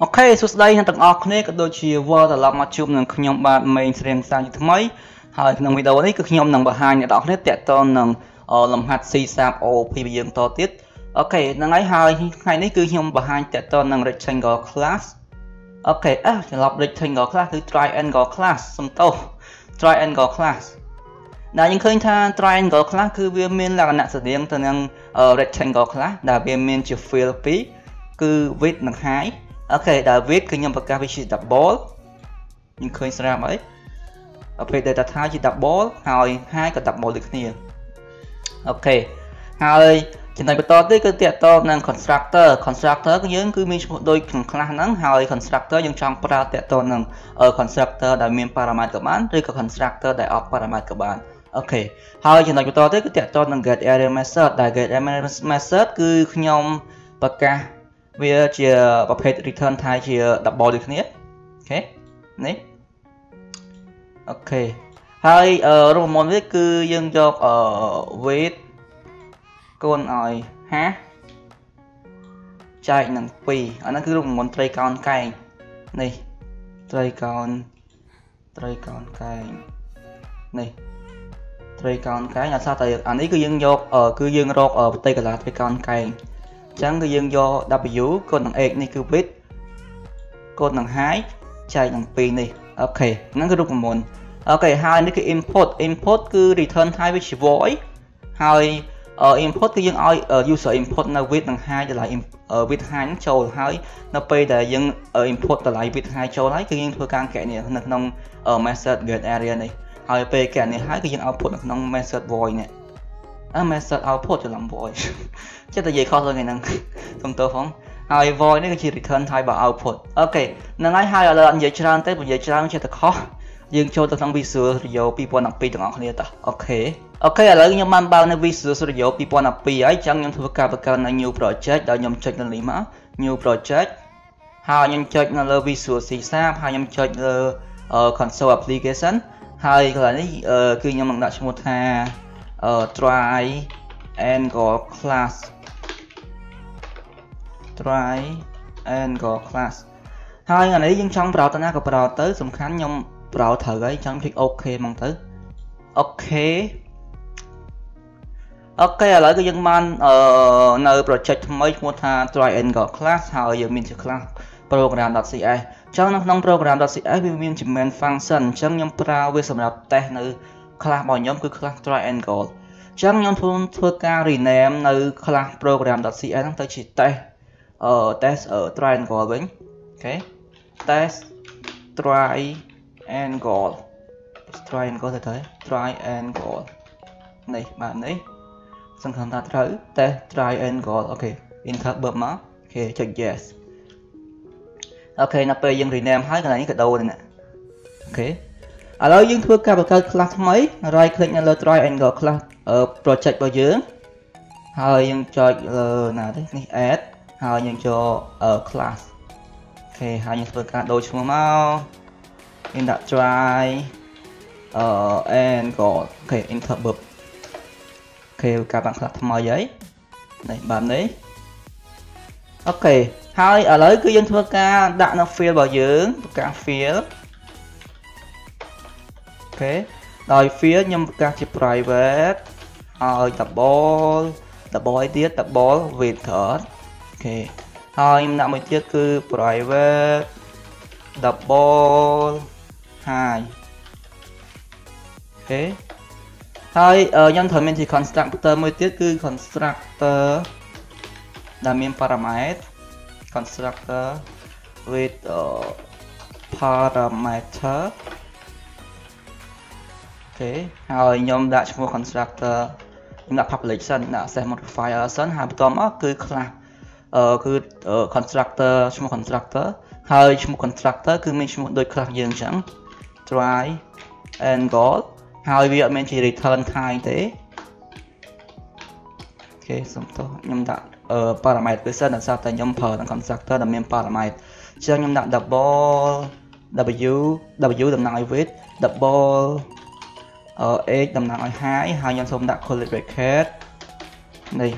Ok, suốt đây hàng tầng ọc này các đôi chia vợ là làm mặt chụp nâng nhom bạn mình sẽ làm sao như thế mấy. Hai nâng video đấy cực nhom nâng bà hai nhà đọc hết tẹt to nâng làm hạt C# OP dương to tiết. Ok, nâng ấy hai ngày đấy cứ nhom bà hai tẹt to nâng rectangle class. Ok, lập rectangle class thứ triangle class xong to triangle class. Đã những khơi tha triangle class cứ viên miền là nặng sự riêng từ nâng rectangle class đã viên miền chữ fill phí cứ viết nâng hai. Ok, đã viết cứ nhầm vào các vị trí đập ball nhưng khơi ra mấy ok, đây là hai chỉ đập ball rồi hai cái đập ball được nhiều. Ok, rồi trên này to tới cái tiệt to năng constructor cái giống cứ mình đôi class nắng rồi constructor dùng trong para tiệt to năng ở constructor đã miền parameter các bạn rồi cái constructor đại off parameter các bạn. Ok, rồi trên này to tới cái tiệt to năng get error message đại get error message cứ nhom vào các về chia và page return thay chia double được nhé. Ok, đấy. Ok. Hai rồi một viết cứ dân cho ở viết con ơi ha. Chạy nằng pì, anh nó cứ dùng một tray con cay. Này. Tray con cay. Này. Tray con cái là sao tại anh ấy cứ dân cho ở cứ dân rột ở tay cả là tray con cay. Chẳng cái dân do W con thằng này cứ biết con thằng hái chạy thằng P này. Ok, nó cứ rút một. Ok, hai nó cái import cứ return hai với chỉ void. Hai import cái dân oi user import nó viết thằng hai trở lại ở viết hai nó trâu hai nó P để dân import trở lại viết hai trâu lấy cái dân thôi càng kẻ này nó nông ở message get area này. Hai P kẻ này hai cái dân output nó nông message void này. Message output cho làm void chắc là gì khó hơn ngày năng không tôi không ai void nên chỉ return thay vào output. Ok, năng ấy hai là anh dễ trang test và dễ trang cho thật khó nhưng cho tôi thằng visual video people nằm pi được ngọn này ta. Ok là lấy nhóm man bao nên visual video people nằm pi ấy chẳng nhóm thua cả là new project đã nhóm chơi lên lý mã new project hai nhóm chơi là visual C# hai nhóm chơi là console application hai là đấy cứ nhóm bằng đại số một ha triangle class hai ngày đấy dân trong bảo tao có bảo tới sùng khánh nhom bảo thử ấy trong thích ok mong tới. Ok là lấy cái dân man ở nơi project mới mua tha triangle class hồi giờ mình sẽ class program.cs trong nông program.cs mình chỉ main function trong nhom bảo về sầm test nữ class bọn nhóm cứ class triangle chẳng nhóm thua ca rename nơi class program.cs tới chỉ test ở triangle bánh. Ok, test triangle thấy triangle này bạn ấy xong thằng ta thử test triangle. Ok, enter bấm má. Ok, check yes. Ok, nó bây giờ rename hai cái này cái đầu này nè. Ok, ở đó dương thưa các bạn class mấy right click là triangle class project bao dương hơi dương cho nào thế này add hơi dương cho class. Ok, hai dương thưa các đôi chúng mau in đặt try and go. Ok, enter bấm. Ok, các bạn class màu giấy này bạn đấy. Ok, hai ở lấy cứ dương thưa các đặt nó field bao dương các field. Ok, đòi phía nhầm các chữ private rồi double tiết double return. Ok, rồi em đã mới tiết cứ private double 2. Ok, rồi nhầm thời mình thì constructor mới tiết cứ constructor là mình parameter constructor with parameter. Ok, rồi nhóm đã cho constructor nhóm đã public sân đã xem một file sân hai tóm á cứ class cứ constructor cho constructor hai cho constructor cứ mình cho đôi class dương chẳng try and go hai bây giờ mình chỉ return hai thế. Ok, xong to nhóm đã parameter với sân là sao tại nhóm thờ constructor là mình parameter cho nhóm đã double w đồng nào với double x đồng nặng 2 hai nhóm xong đã collect bracket này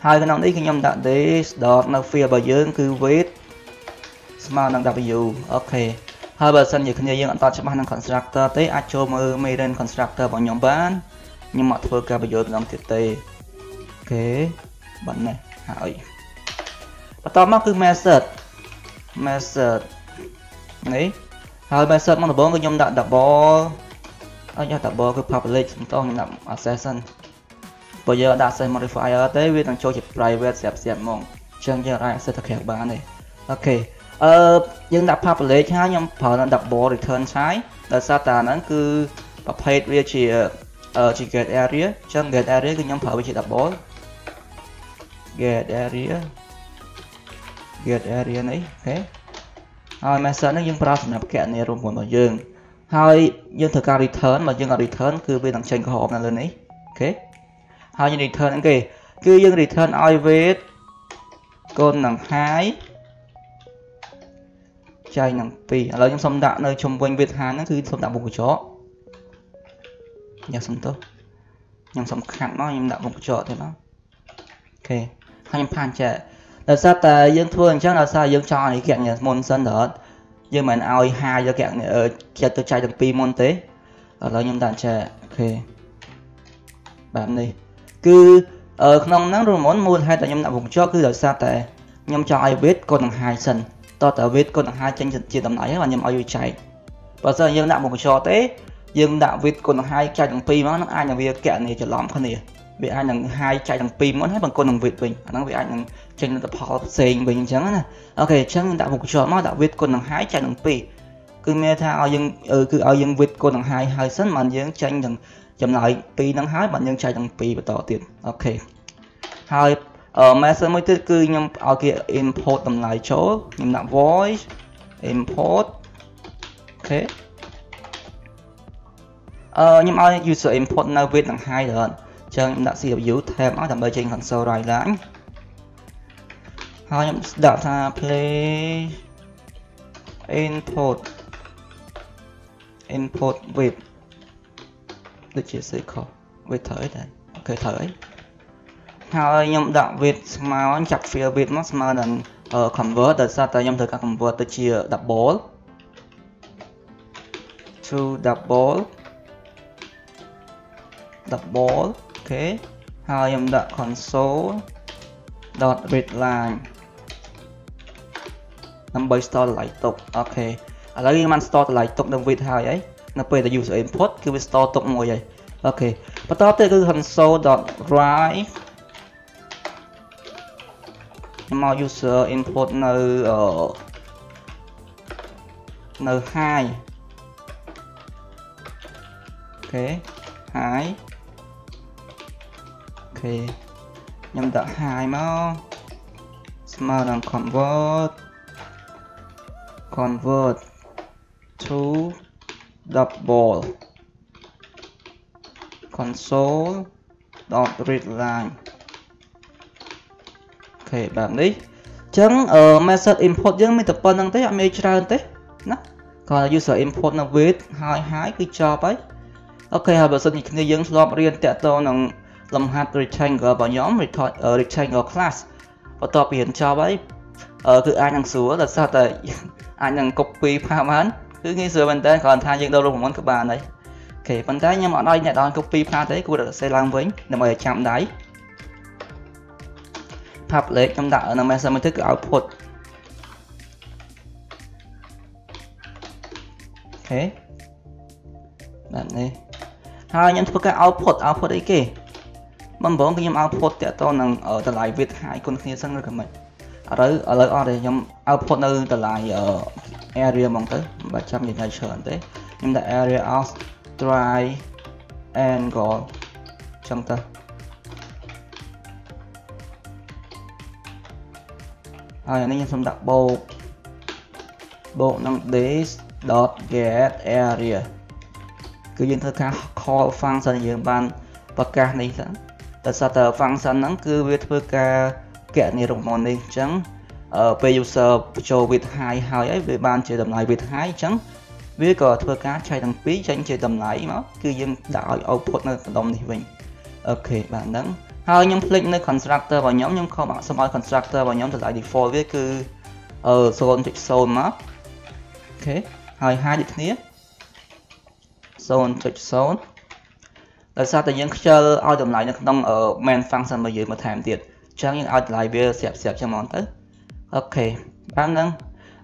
hai cái nòng đấy khi nhóm đã this dot nó phía bao dương cứ viết mà năng W ok hai bờ sân như khi như ta chấp hành constructor tới cho mơ main constructor bọn nhóm bán nhưng mà thưa cả bây giờ làm thiệt tê kế bạn này hỏi và tao mắc cứ message đấy hai message mong bốn cái nhóm đã bo ở nhà đặt bo cái public chúng tôi nhận session bây giờ đã xây modifier tới với thằng cho chụp private xẹp mong chân giờ ai sẽ thực hiện bạn này ok nhưng đặt public ha nhưng phải là đặt bo return trái là sao ta nó cứ page về chỉ get area chân get area cái nhóm phải với chị đặt bo get area này ok rồi message nó nhưng phải làm kẹn này rung vào dương hai dương thực ra return mà dương là return cứ về thằng chân của họ là lên ấy ok hai dương return anh kì cứ dương return ai về con nặng hai chạy nặng pì lấy những sông đạn nơi chung quanh Việt Hàn nó cứ sông đạn bụng của chó nhà sông tốt nhằm sông khẳng nó nhưng đạn bụng của chó thế nó ok hai phan trẻ là sao ta dương thường chắc là sao dương cho này kẹn nhà môn sân đó dương mà ai hai cho kẹn ở kia tôi chạy được pi môn tế ở lấy những đạn trẻ ok bạn đi cứ ở không nắng rồi món mua hai tại nhóm nặng vùng cho cứ đợi xa tệ nhóm cho ai biết con thằng hai sân to tờ viết con thằng hai tranh dịch chia tầm nãy và nhóm ai chạy và giờ dương nặng một cho tế dương đạo viết con thằng hai chạy thằng pi nó ai là việc kẹo này cho lắm không nè vì ai thằng hai chạy thằng pi muốn hết bằng con thằng việt mình nó vì ai thằng tranh tập họ xình bình trắng nè ok trắng đạo một cho nó đạo viết con thằng hai chạy thằng pi cứ nghe theo dương cứ ở dương viết con thằng hai hai sân mà dương tranh thằng chậm lại pi nắng hái bạn nhân chạy thằng pi và tỏ tiền ok hai ở message mới tức cứ nhầm ở kia import tầm lại chỗ nhầm nặng voice import ok nhưng mà user import nào viết thằng hai lần chẳng đã sử dụng thêm ở tầm bên trên phần sau rồi lãng hai nhầm data play import with được chia sẻ khó với thởi đây ok thởi hai nhóm đạo việt mà anh chặt phía việt mắc mà đằng convert tại sao tại nhóm thời các convert từ chia double to double ok hai nhóm đạo console dot readline number store lại tục ok ở đây man store lại tục đồng việt hai ấy nó phải là user import cứ store tục ngồi vậy ok và tao tới cứ console dot write mà user import nơi nơi hai ok hai ok nhầm đợi hai máu smart and convert to double console dot readline ok bạn đi chẳng ở message import nhưng mình tập phân năng tới mấy trang tới nó còn user import là viết hai hai cái cho ấy ok hai bờ sân thì những slot riêng tẹt to năng làm hạt rectangle vào nhóm return ở rectangle class và to biển cho ấy cứ ai năng số là sao tại ai năng copy pha mán cứ nghĩ xưa mình tới còn thay những đâu luôn món các bạn đấy ok phần tay nhưng mà đây này đó copy pha thế cũng được xây lang vĩnh để mời chạm đáy public trong đạo là message mới thức output ok bạn này hai nhân thức cái output ấy kì bằng bốn cái nhóm output để tôi nằm ở tờ lại việt hai con kia sang rồi cả mình ở đây ở đây nhóm output nơi tờ lại ở area bằng tới 700.000 tài sản thế nhưng là area of try and go trong ta anh em xong đặt bộ năng this dot get area cứ dân thơ ca call function dương ban và ca này sẵn tại sao tờ function nó cứ viết thơ ca kẹt này rộng mòn đi chẳng ở user cho viết hai hai ấy về ban chơi tầm lại viết hai chẳng viết cờ thơ ca chạy thằng phí chẳng chơi tầm lại nó cứ dân đạo output nó đồng thì mình ok bạn nắng hai nhóm click nơi constructor và nhóm không bạn xong constructor và nhóm trở lại default viết cứ សូនចុចសូនមកអូខេហើយហាដូចគ្នាសូនចុចសូនដោយសារតែយើងខ្ជិលឲ្យតម្លៃនៅក្នុង main function របស់យើងមកថែមទៀតអញ្ចឹងយើងឲ្យតម្លៃវាស្រាប់ស្រាប់ចឹងមកទៅអូខេបានហ្នឹង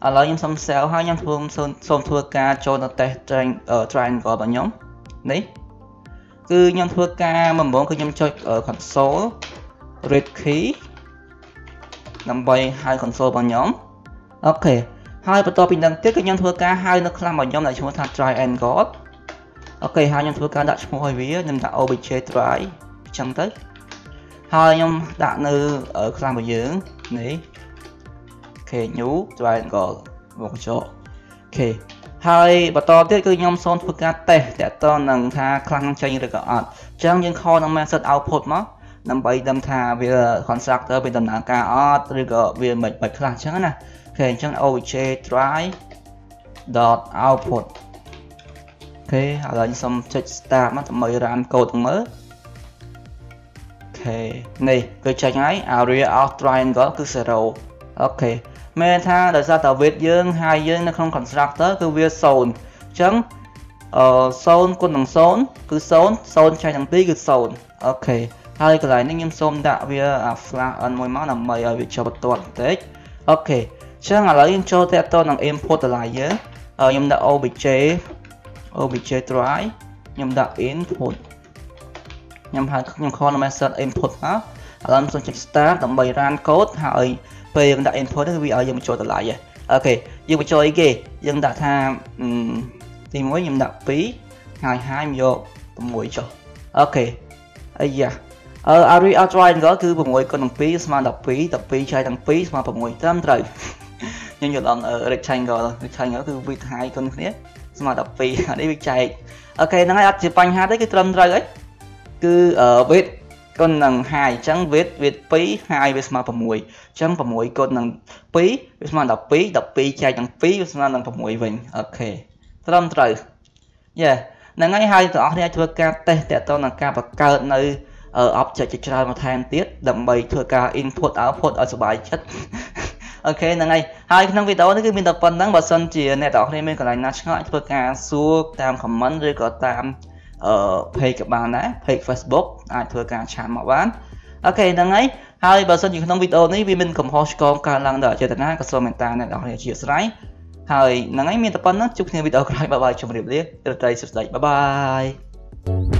ឥឡូវខ្ញុំសុំ save ហើយខ្ញុំធ្វើសូមធ្វើការចូលទៅ test triangle របស់ខ្ញុំនេះគឺខ្ញុំធ្វើការម្ដងគឺខ្ញុំចុច console red key ដើម្បីហៅ console របស់ខ្ញុំអូខេហើយបន្តពីនឹងទៀតគឺខ្ញុំធ្វើការហៅនៅclass របស់ខ្ញុំដែលឈ្មោះថា triangle អូខេហើយខ្ញុំធ្វើការដាក់ឈ្មោះឲ្យវាខ្ញុំដាក់ obj try អញ្ចឹងទៅហើយខ្ញុំដាក់នៅ class របស់យើងនេះ k new triangle មកចុច k ហើយបន្តទៀតគឺខ្ញុំសូមធ្វើការ test តទៅនឹងថាខ្លាំងចេញឬក៏អត់អញ្ចឹងយើងខលនឹង method output មកដើម្បីដឹងថាវា constructor វាដំណើរការអត់ឬក៏វាមិនខ្លះអញ្ចឹងណាអូខេអញ្ចឹង obj try dot output អូខេឥឡូវខ្ញុំសូមចុច start មកដើម្បី run code ទាំងមើលអូខេនេះគឺចេញហើយ area of triangle គឺ0អូខេមែនថាដោយសារតែ weight យើងហើយយើងនៅក្នុង constructor គឺវា0អញ្ចឹង0គុណនឹង0គឺ0 0ចែកនឹង2គឺ0អូខេហើយកន្លែងនេះខ្ញុំសូមដាក់វា flash on មួយមកដើម្បីឲ្យវាចូលបន្ទាត់បន្តិចអូខេអញ្ចឹងឥឡូវយើងចូលទៅតនឹង input តម្លៃយើងខ្ញុំដាក់ obj try ខ្ញុំដាក់ input ខ្ញុំខលនៅ method input មកឥឡូវខ្ញុំសូមចុច start ដើម្បី run code ហើយពេលយើងដាក់ input នេះវាឲ្យយើងបញ្ចូលតម្លៃហ្នឹងអូខេយើងបញ្ចូលអីគេយើងដាក់ថាទី1ខ្ញុំដាក់2ហើយខ្ញុំយក6ចុះអូខេអាយ៉ាarea of triangle គឺ6គុណនឹង2ស្មើ12 12ចែកទាំង2ស្មើ6ត្រឹមត្រូវខ្ញុំយកដល់ rectangle គឺវាថ្ងាយគុណគ្នាស្មើ12អានេះវាចែកអូខេហ្នឹងហើយអត់ជាបញ្ហាទេគឺត្រឹមត្រូវអីគឺ weight គុណនឹង2អញ្ចឹង weight 2 2វាស្មើ6អញ្ចឹង6គុណនឹង2វាស្មើ12 12ចែកទាំង2វាស្មើនឹង6វិញអូខេត្រឹមត្រូវយ៉ាហ្នឹងហើយហើយទាំងអស់គ្នាអាចធ្វើការ test តទៅនឹងការបង្កើតនៅobject ជាច្រើនមកថែមទៀតដើម្បីធ្វើការ input output ឲ្យសុបាយចិត្តអូខេហ្នឹងហើយហើយក្នុងវីដេអូនេះគឺមានតែប៉ុណ្្នឹងបើសិនជាអ្នកទាំងអស់គ្នាមានកន្លែងណាឆ្ងល់អាចធ្វើការសួរតាម comment ឬក៏តាមpage ក៏បានដែរ page Facebook អាចធ្វើការឆាតមកបានអូខេហ្នឹងហើយហើយបើសិនជាក្នុងវីដេអូនេះវាមានកំហុសឆ្គងកើតឡើងដោយអចេតនាក៏សូមមេត្តាអ្នកទាំងអស់គ្នាអធិស្ឋានហើយហ្នឹងហើយមានតែប៉ុណ្្នឹងជួបគ្នាវីដេអូក្រោយបាយបាយជម្រាបលារីត្រីសុខស្ងាត់បាយបាយ